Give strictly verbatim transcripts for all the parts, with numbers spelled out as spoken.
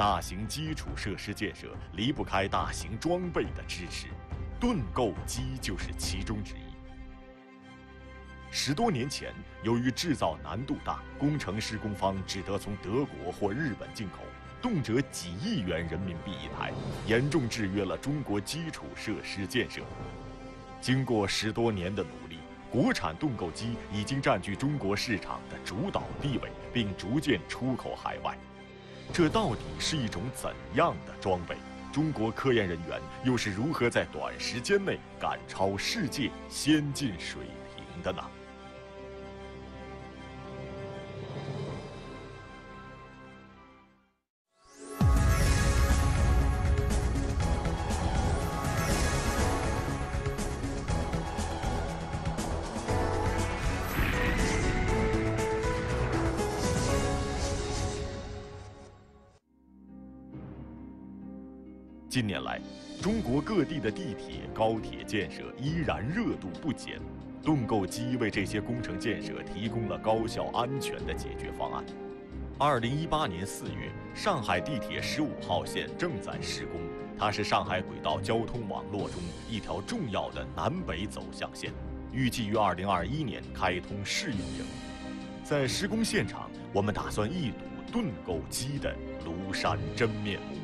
大型基础设施建设离不开大型装备的支持，盾构机就是其中之一。 十多年前，由于制造难度大，工程施工方只得从德国或日本进口，动辄几亿元人民币一台，严重制约了中国基础设施建设。经过十多年的努力，国产盾构机已经占据中国市场的主导地位，并逐渐出口海外。这到底是一种怎样的装备？中国科研人员又是如何在短时间内赶超世界先进水平的呢？ 近年来，中国各地的地铁、高铁建设依然热度不减，盾构机为这些工程建设提供了高效安全的解决方案。二零一八年四月，上海地铁十五号线正在施工，它是上海轨道交通网络中一条重要的南北走向线，预计于二零二一年开通试运营。在施工现场，我们打算一睹盾构机的庐山真面目。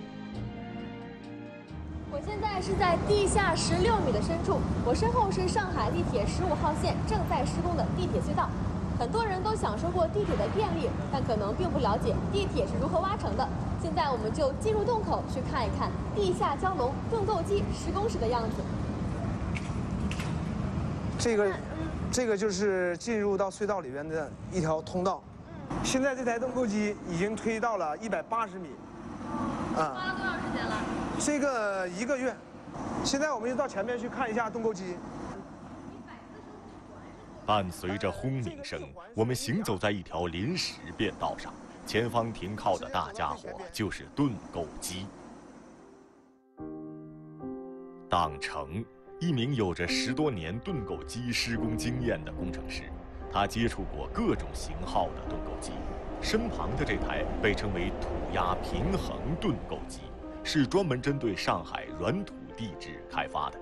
我现在是在地下十六米的深处，我身后是上海地铁十五号线正在施工的地铁隧道。很多人都享受过地铁的便利，但可能并不了解地铁是如何挖成的。现在我们就进入洞口去看一看地下蛟龙盾构机施工时的样子。这个，这个就是进入到隧道里边的一条通道。现在这台盾构机已经推到了一百八十米。啊、嗯。花了多长时间了？ 这个一个月，现在我们就到前面去看一下盾构机。伴随着轰鸣声，我们行走在一条临时便道上，前方停靠的大家伙就是盾构机。党成，一名有着十多年盾构机施工经验的工程师，他接触过各种型号的盾构机，身旁的这台被称为“土压平衡盾构机”。 是专门针对上海软土地质开发的，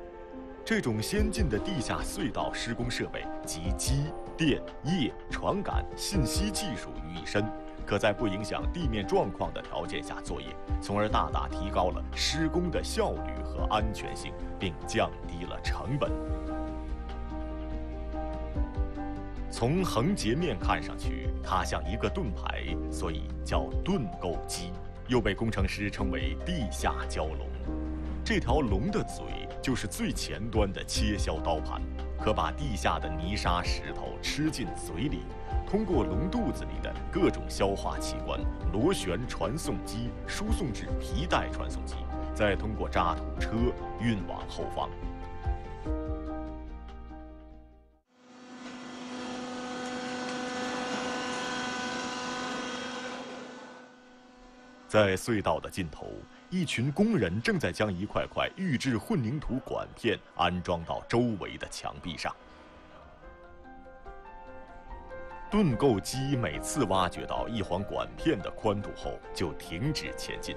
这种先进的地下隧道施工设备集机电、液、传感、信息技术于一身，可在不影响地面状况的条件下作业，从而大大提高了施工的效率和安全性，并降低了成本。从横截面看上去，它像一个盾牌，所以叫盾构机。 又被工程师称为“地下蛟龙”，这条龙的嘴就是最前端的切削刀盘，可把地下的泥沙石头吃进嘴里，通过龙肚子里的各种消化器官、螺旋传送机输送至皮带传送机，再通过渣土车运往后方。 在隧道的尽头，一群工人正在将一块块预制混凝土管片安装到周围的墙壁上。盾构机每次挖掘到一环管片的宽度后，就停止前进。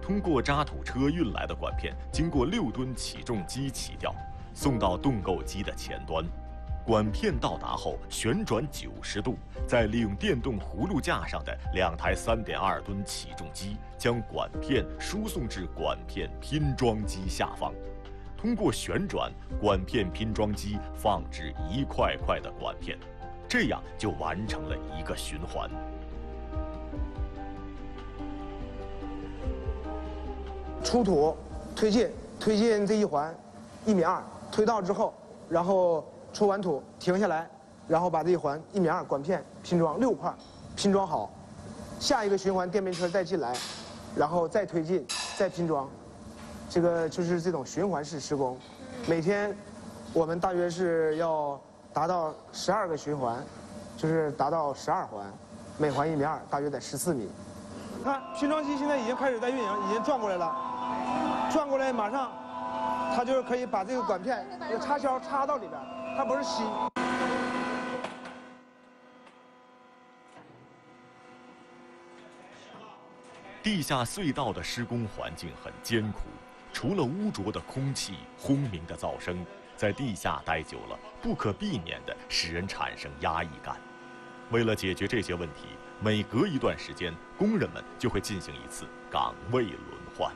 通过渣土车运来的管片，经过六吨起重机起吊，送到盾构机的前端。 管片到达后旋转九十度，再利用电动葫芦架上的两台三点二吨起重机，将管片输送至管片拼装机下方。通过旋转，管片拼装机放置一块块的管片，这样就完成了一个循环。 出土，推进，推进这一环，一米二，推到之后，然后。 抽完土，停下来，然后把这一环一米二管片拼装六块，拼装好，下一个循环电瓶车再进来，然后再推进，再拼装，这个就是这种循环式施工。每天我们大约是要达到十二个循环，就是达到十二环，每环一米二，大约在十四米。看拼装机现在已经开始在运营，已经转过来了，转过来马上它就是可以把这个管片这个插销插到里边。 它不是吸。地下隧道的施工环境很艰苦，除了污浊的空气、轰鸣的噪声，在地下待久了，不可避免地使人产生压抑感。为了解决这些问题，每隔一段时间，工人们就会进行一次岗位轮换。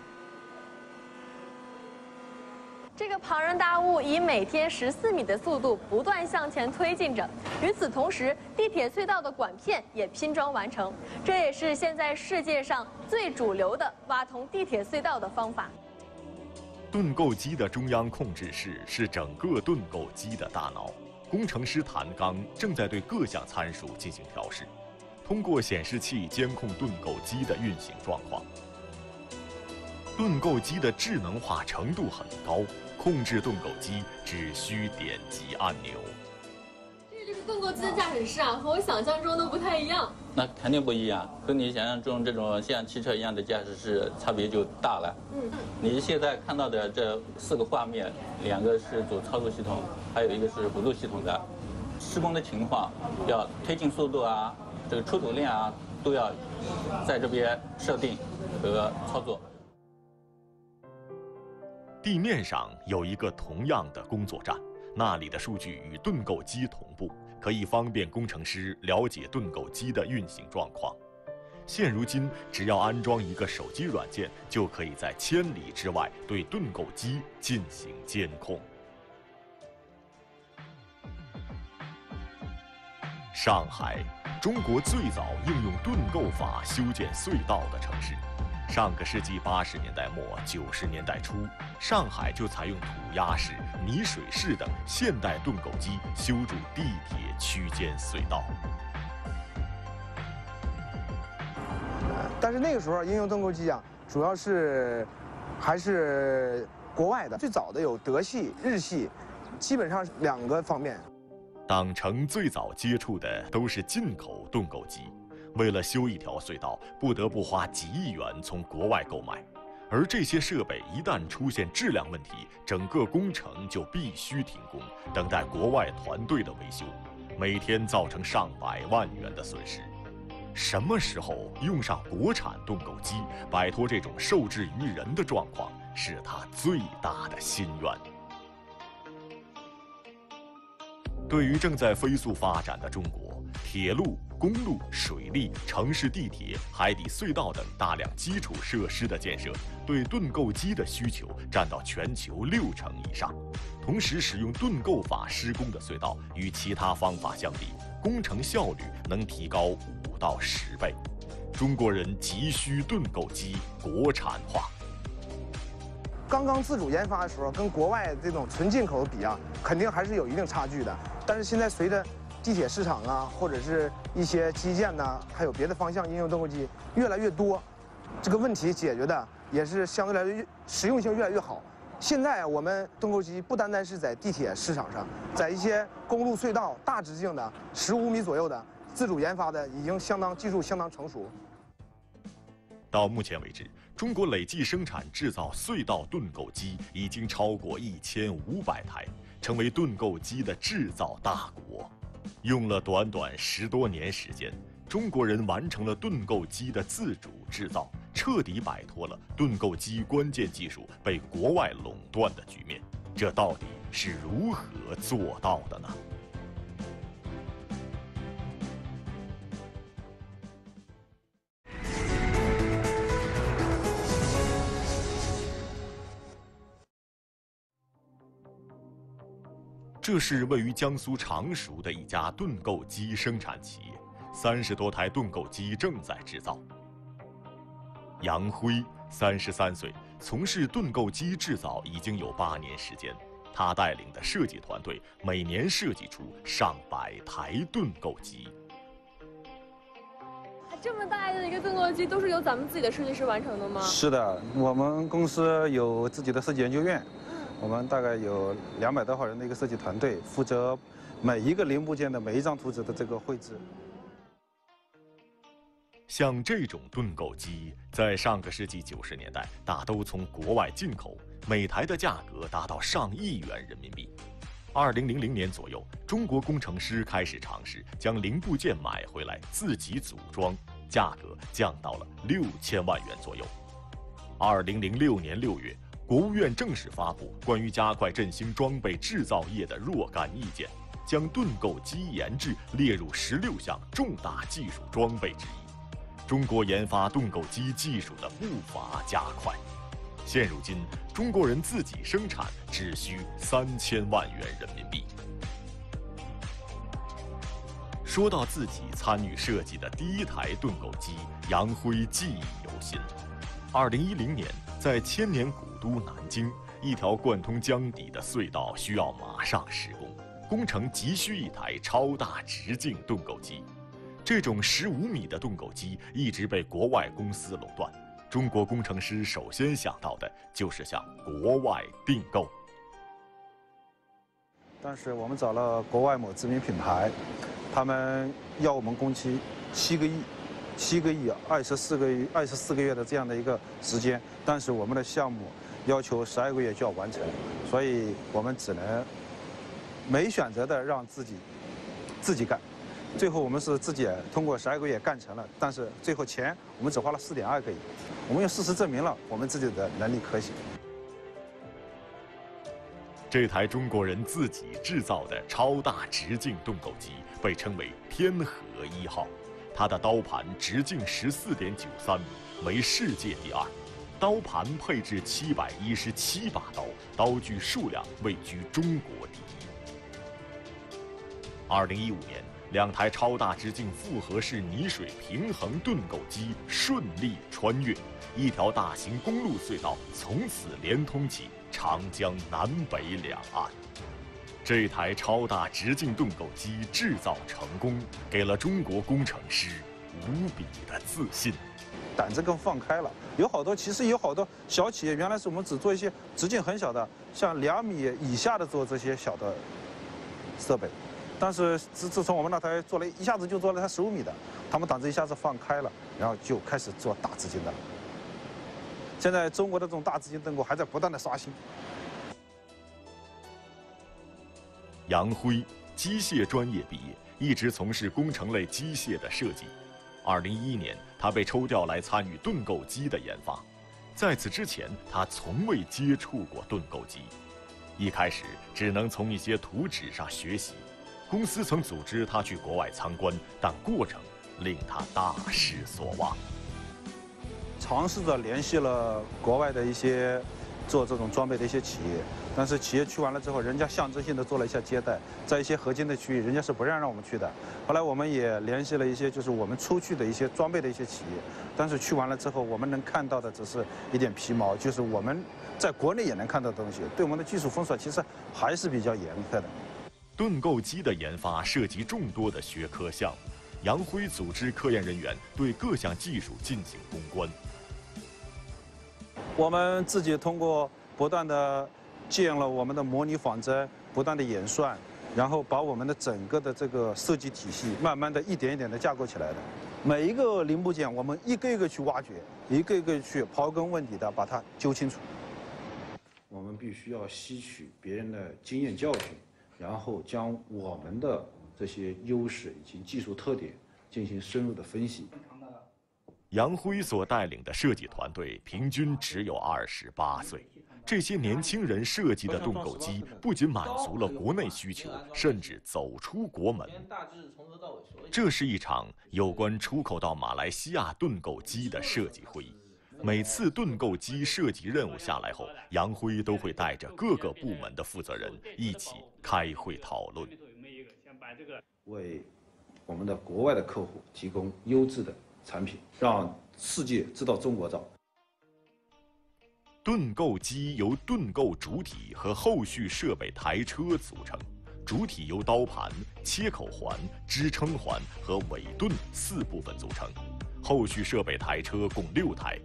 这个庞然大物以每天十四米的速度不断向前推进着。与此同时，地铁隧道的管片也拼装完成，这也是现在世界上最主流的挖通地铁隧道的方法。盾构机的中央控制室是整个盾构机的大脑，工程师谭刚正在对各项参数进行调试，通过显示器监控盾构机的运行状况。 盾构机的智能化程度很高，控制盾构机只需点击按钮。这个盾构机的驾驶室啊，和我想象中都不太一样。那肯定不一样，和你想象中这种像汽车一样的驾驶室差别就大了。嗯，你现在看到的这四个画面，两个是主操作系统，还有一个是辅助系统的。施工的情况，要推进速度啊，这个出土量啊，都要在这边设定和操作。 地面上有一个同样的工作站，那里的数据与盾构机同步，可以方便工程师了解盾构机的运行状况。现如今，只要安装一个手机软件，就可以在千里之外对盾构机进行监控。上海，中国最早应用盾构法修建隧道的城市。 上个世纪八十年代末九十年代初，上海就采用土压式、泥水式等现代盾构机修筑地铁区间隧道。但是那个时候应用盾构机啊，主要是还是国外的，最早的有德系、日系，基本上两个方面。党城最早接触的都是进口盾构机。 为了修一条隧道，不得不花几亿元从国外购买，而这些设备一旦出现质量问题，整个工程就必须停工，等待国外团队的维修，每天造成上百万元的损失。什么时候用上国产盾构机，摆脱这种受制于人的状况，是他最大的心愿。 对于正在飞速发展的中国，铁路、公路、水利、城市地铁、海底隧道等大量基础设施的建设，对盾构机的需求占到全球六成以上。同时，使用盾构法施工的隧道与其他方法相比，工程效率能提高五到十倍。中国人急需盾构机国产化。 刚刚自主研发的时候，跟国外这种纯进口比啊，肯定还是有一定差距的。但是现在随着地铁市场啊，或者是一些基建呐、啊，还有别的方向应用盾构机越来越多，这个问题解决的也是相对来越实用性越来越好。现在我们盾构机不单单是在地铁市场上，在一些公路隧道大直径的十五米左右的自主研发的，已经相当技术相当成熟。 到目前为止，中国累计生产制造隧道盾构机已经超过一千五百台，成为盾构机的制造大国。用了短短十多年时间，中国人完成了盾构机的自主制造，彻底摆脱了盾构机关键技术被国外垄断的局面。这到底是如何做到的呢？ 这是位于江苏常熟的一家盾构机生产企业，三十多台盾构机正在制造。杨辉三十三岁，从事盾构机制造已经有八年时间。他带领的设计团队每年设计出上百台盾构机。这么大的一个盾构机都是由咱们自己的设计师完成的吗？是的，我们公司有自己的设计研究院。 我们大概有两百多号人的一个设计团队，负责每一个零部件的每一张图纸的这个绘制。像这种盾构机，在上个世纪九十年代大都从国外进口，每台的价格达到上亿元人民币。二零零零年左右，中国工程师开始尝试将零部件买回来自己组装，价格降到了六千万元左右。二零零六年六月，国务院正式发布关于加快振兴装备制造业的若干意见，将盾构机研制列入十六项重大技术装备之一。中国研发盾构机技术的步伐加快。 现如今，中国人自己生产只需三千万元人民币。说到自己参与设计的第一台盾构机，杨辉记忆犹新。二零一零年，在千年古都南京，一条贯通江底的隧道需要马上施工，工程急需一台超大直径盾构机。这种十五米的盾构机一直被国外公司垄断。 中国工程师首先想到的就是向国外订购。当时我们找了国外某知名品牌，他们要我们工期七个亿、七个亿、二十四个亿、二十四个月的这样的一个时间。但是我们的项目要求十二个月就要完成，所以我们只能没选择的让自己自己干。 最后我们是自己通过十二个月干成了，但是最后钱我们只花了四点二个亿。我们用事实证明了我们自己的能力可行。这台中国人自己制造的超大直径盾构机被称为“天河一号”，它的刀盘直径十四点九三米，为世界第二。刀盘配置七百一十七把刀，刀具数量位居中国第一。二零一五年。 两台超大直径复合式泥水平衡盾构机顺利穿越，一条大型公路隧道从此连通起长江南北两岸。这台超大直径盾构机制造成功，给了中国工程师无比的自信，胆子更放开了。有好多，其实有好多小企业，原来是我们只做一些直径很小的，像两米以下的做这些小的设备。 但是自自从我们那台做了一下子就做了台十五米的，他们胆子一下子放开了，然后就开始做大直径的。现在中国的这种大直径盾构还在不断的刷新。杨辉，机械专业毕业，一直从事工程类机械的设计。二零一一年，他被抽调来参与盾构机的研发，在此之前，他从未接触过盾构机，一开始只能从一些图纸上学习。 公司曾组织他去国外参观，但过程令他大失所望。尝试着联系了国外的一些做这种装备的一些企业，但是企业去完了之后，人家象征性的做了一下接待，在一些核心的区域，人家是不让让我们去的。后来我们也联系了一些就是我们出去的一些装备的一些企业，但是去完了之后，我们能看到的只是一点皮毛，就是我们在国内也能看到的东西，对我们的技术封锁其实还是比较严格的。 盾构机的研发涉及众多的学科项目，杨辉组织科研人员对各项技术进行攻关。我们自己通过不断的建了我们的模拟仿真，不断的演算，然后把我们的整个的这个设计体系慢慢的一点一点的架构起来的。每一个零部件，我们一个一个去挖掘，一个一个去刨根问底的把它揪清楚。我们必须要吸取别人的经验教训。 然后将我们的这些优势以及技术特点进行深入的分析。杨辉所带领的设计团队平均只有二十八岁，这些年轻人设计的盾构机不仅满足了国内需求，甚至走出国门。这是一场有关出口到马来西亚盾构机的设计会议。 每次盾构机设计任务下来后，杨辉都会带着各个部门的负责人一起开会讨论，为我们的国外的客户提供优质的产品，让世界知道中国造。盾构机由盾构主体和后续设备台车组成，主体由刀盘、切口环、支撑环和尾盾四部分组成，后续设备台车共六台。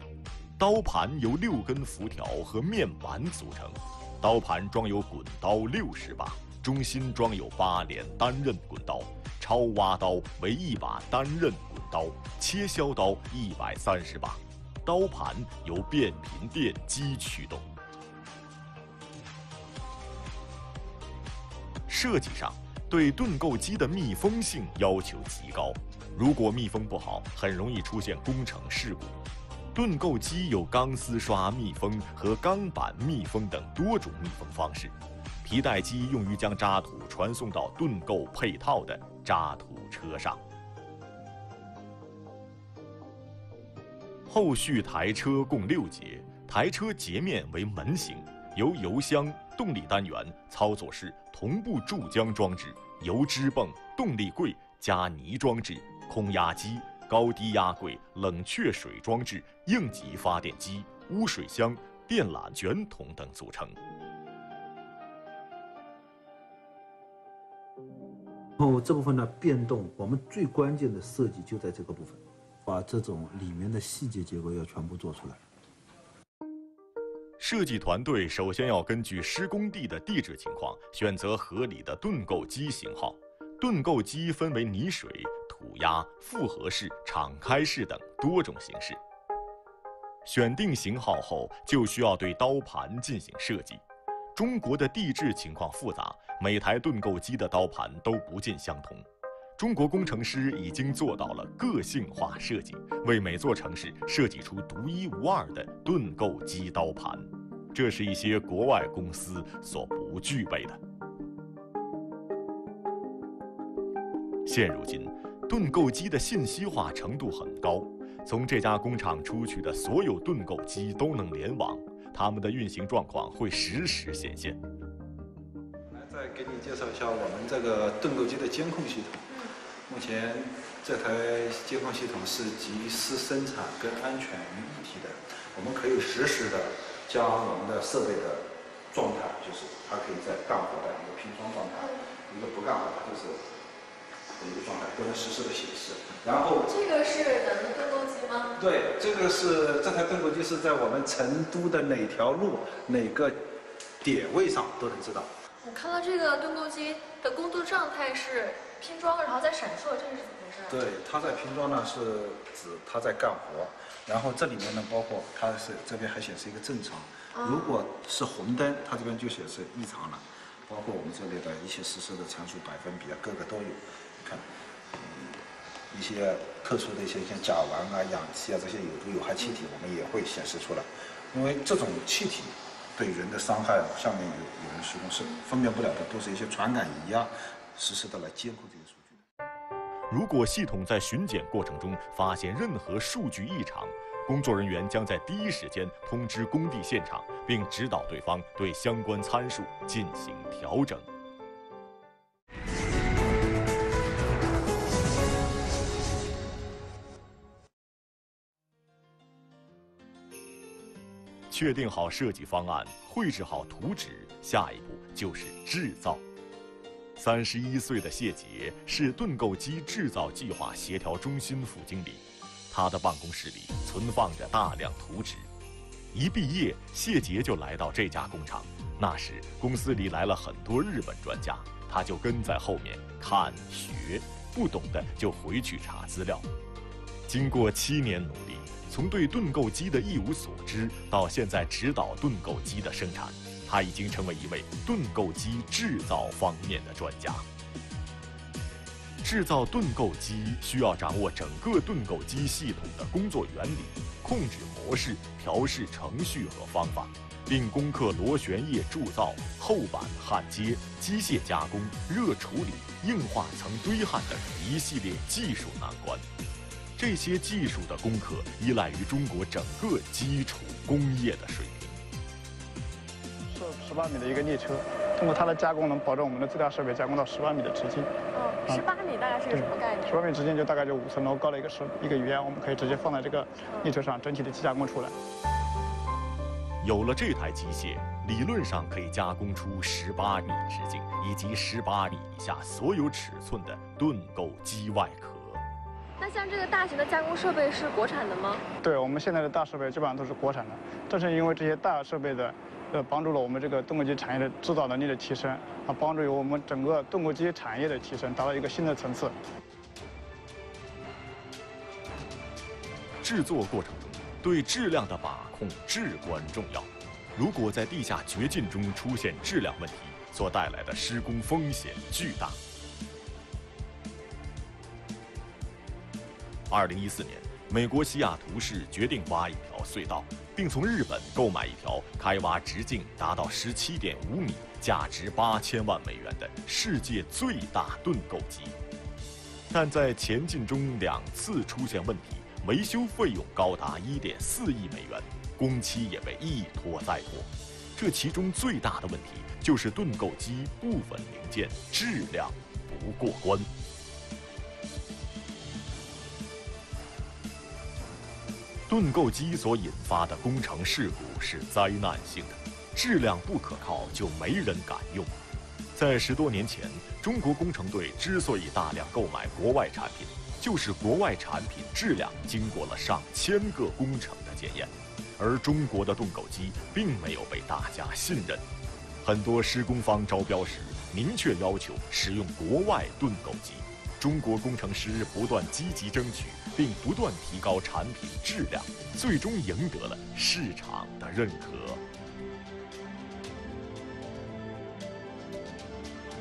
刀盘由六根辐条和面板组成，刀盘装有滚刀六十把，中心装有八连单刃滚刀，超挖刀为一把单刃滚刀，切削刀一百三十把。刀盘由变频电机驱动。设计上，对盾构机的密封性要求极高，如果密封不好，很容易出现工程事故。盾构机有钢丝刷密封和钢板密封等多种密封方式。皮带机用于将渣土传送到盾构配套的渣土车上。 后续台车共六节，台车截面为门形，由油箱、动力单元、操作室、同步注浆装置、油脂泵、动力柜、加泥装置、空压机、高低压柜、冷却水装置、应急发电机、污水箱、电缆卷筒等组成。哦，这部分的变动，我们最关键的设计就在这个部分。 把这种里面的细节结构要全部做出来。设计团队首先要根据施工地的地质情况，选择合理的盾构机型号。盾构机分为泥水、土压、复合式、敞开式等多种形式。选定型号后，就需要对刀盘进行设计。中国的地质情况复杂，每台盾构机的刀盘都不尽相同。 中国工程师已经做到了个性化设计，为每座城市设计出独一无二的盾构机刀盘，这是一些国外公司所不具备的。现如今，盾构机的信息化程度很高，从这家工厂出去的所有盾构机都能联网，它们的运行状况会实时显现。来，再给你介绍一下我们这个盾构机的监控系统。 目前，这台监控系统是集私生产跟安全于一体的。我们可以实时的将我们的设备的状态，就是它可以在干活的一个拼装状态，一个不干活就是一个状态，都能实时的显示。然后这个是咱们盾构机吗？对，这个是这台盾构机是在我们成都的哪条路哪个点位上都能知道。我看到这个盾构机的工作状态是。 拼装，然后再闪烁，这是怎么回事？对，它在拼装呢，是指它在干活，然后这里面呢，包括它是这边还显示一个正常，如果是红灯，它这边就显示异常了，包括我们这里的一些实时的参数、百分比啊，各个都有。你看，嗯、一些特殊的一些像甲烷啊、氧气啊这些有毒有害气体，我们也会显示出来，因为这种气体。 对人的伤害，下面有有人施工是分辨不了的，都是一些传感仪啊，实时的来监控这些数据。如果系统在巡检过程中发现任何数据异常，工作人员将在第一时间通知工地现场，并指导对方对相关参数进行调整。确定好设计方案，绘制好图纸，下一步就是制造。三十一岁的谢杰是盾构机制造计划协调中心副经理，他的办公室里存放着大量图纸。一毕业，谢杰就来到这家工厂。那时公司里来了很多日本专家，他就跟在后面看学，不懂的就回去查资料。经过七年努力。 从对盾构机的一无所知到现在指导盾构机的生产，他已经成为一位盾构机制造方面的专家。制造盾构机需要掌握整个盾构机系统的工作原理、控制模式、调试程序和方法，并攻克螺旋液铸造、厚板焊接、机械加工、热处理、硬化层堆焊等一系列技术难关。 这些技术的攻克依赖于中国整个基础工业的水平。是十八米的一个列车，通过它的加工能保证我们的最大设备加工到十八米的直径。哦，十八米大概是个什么概念？十八米直径就大概就五层楼高的一个一个圆，我们可以直接放在这个列车上，整体的机加工出来。有了这台机械，理论上可以加工出十八米直径以及十八米以下所有尺寸的盾构机外壳。 那像这个大型的加工设备是国产的吗？对，我们现在的大设备基本上都是国产的。正是因为这些大设备的，呃，帮助了我们这个盾构机产业的制造能力的提升，啊，帮助于我们整个盾构机产业的提升，达到一个新的层次。制作过程中，对质量的把控至关重要。如果在地下掘进中出现质量问题，所带来的施工风险巨大。二零一四年，美国西雅图市决定挖一条隧道，并从日本购买一条开挖直径达到十七点五米、价值八千万美元的世界最大盾构机。但在前进中两次出现问题，维修费用高达一点四亿美元，工期也被一拖再拖。这其中最大的问题就是盾构机部分零件质量不过关。 盾构机所引发的工程事故是灾难性的，质量不可靠就没人敢用。在十多年前，中国工程队之所以大量购买国外产品，就是国外产品质量经过了上千个工程的检验，而中国的盾构机并没有被大家信任。很多施工方招标时明确要求使用国外盾构机。 中国工程师不断积极争取，并不断提高产品质量，最终赢得了市场的认可。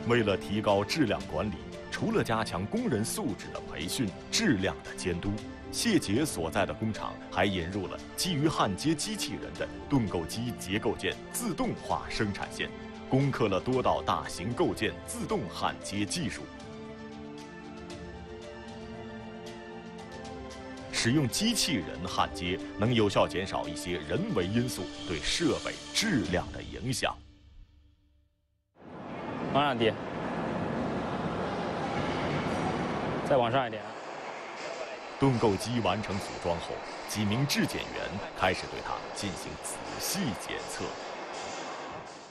为了提高质量管理，除了加强工人素质的培训、质量的监督，谢杰所在的工厂还引入了基于焊接机器人的盾构机结构件自动化生产线，攻克了多道大型构件自动焊接技术。 使用机器人焊接能有效减少一些人为因素对设备质量的影响。往上低，再往上一点。盾构机完成组装后，几名质检员开始对它进行仔细检测。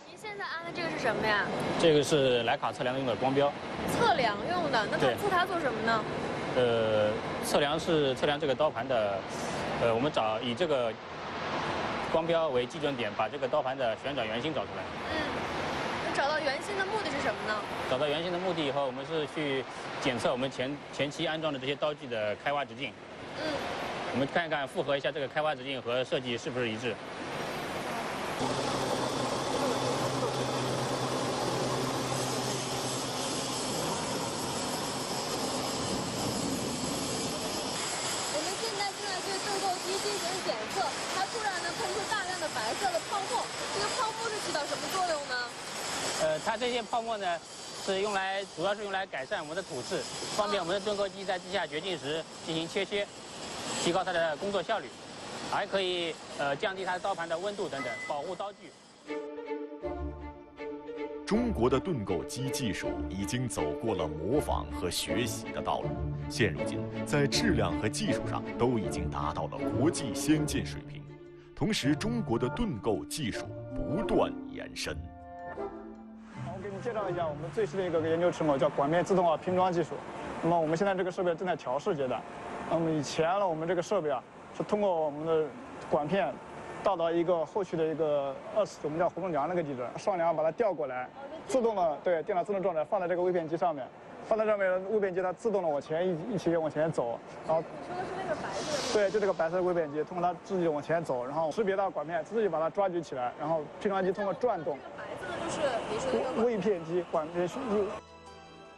您现在安的这个是什么呀？这个是莱卡测量用的光标。测量用的，那它测它做什么呢？ 呃，测量是测量这个刀盘的，呃，我们找以这个光标为基准点，把这个刀盘的旋转圆心找出来。嗯，那找到圆心的目的是什么呢？找到圆心的目的以后，我们是去检测我们前前期安装的这些刀具的开挖直径。嗯，我们看一看，复核一下这个开挖直径和设计是不是一致。 这些泡沫呢，是用来主要是用来改善我们的土质，方便我们的盾构机在地下掘进时进行切削，提高它的工作效率，还可以呃降低它刀盘的温度等等，保护刀具。中国的盾构机技术已经走过了模仿和学习的道路，现如今在质量和技术上都已经达到了国际先进水平，同时中国的盾构技术不断延伸。 介绍一下我们最新的一个研究成果，叫管面自动化拼装技术。那么我们现在这个设备正在调试阶段。那么以前呢，我们这个设备啊，是通过我们的管片倒到一个后续的一个二次，我们叫活动梁那个地段，上梁把它调过来，自动的对电脑自动状态放在这个微变机上面，放在上面微变机它自动的往前一一起往前走。然后你说的是那个白色？对，就这个白色微变机，通过它自己往前走，然后识别到管片，自己把它抓取起来，然后拼装机通过转动。 微片机管片输入。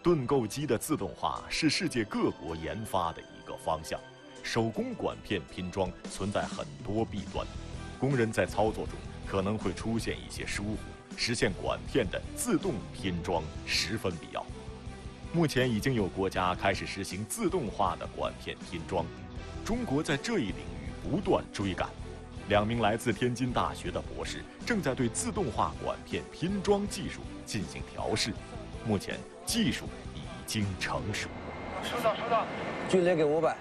盾构机的自动化是世界各国研发的一个方向。手工管片拼装存在很多弊端，工人在操作中可能会出现一些疏忽，实现管片的自动拼装十分必要。目前已经有国家开始实行自动化的管片拼装，中国在这一领域不断追赶。 两名来自天津大学的博士正在对自动化管片拼装技术进行调试，目前技术已经成熟。收到，收到。距离给五百，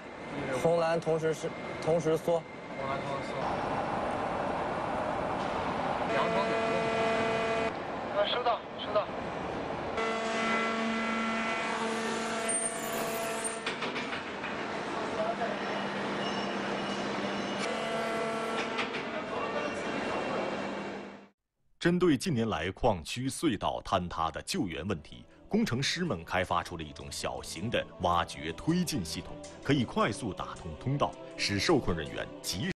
红蓝同时是同时缩。红蓝同时缩。阳光怎么？收到，收到。 针对近年来矿区隧道坍塌的救援问题，工程师们开发出了一种小型的挖掘推进系统，可以快速打通通道，使受困人员及时。